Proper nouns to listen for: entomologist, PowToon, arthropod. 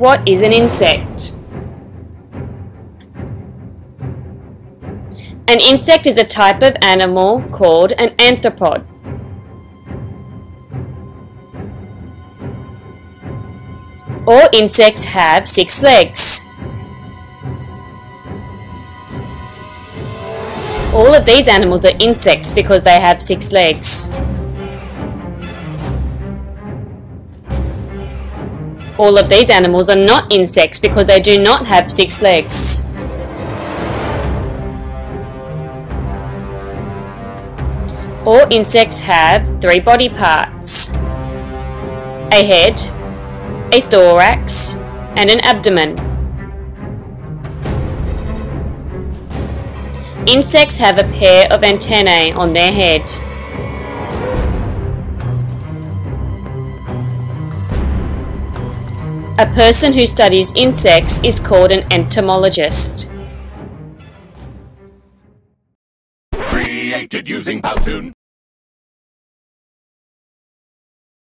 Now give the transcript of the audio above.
What is an insect? An insect is a type of animal called an arthropod. All insects have 6 legs. All of these animals are insects because they have 6 legs. All of these animals are not insects because they do not have 6 legs. All insects have 3 body parts: a head, a thorax, and an abdomen. Insects have a pair of antennae on their head. A person who studies insects is called an entomologist. Created using PowToon.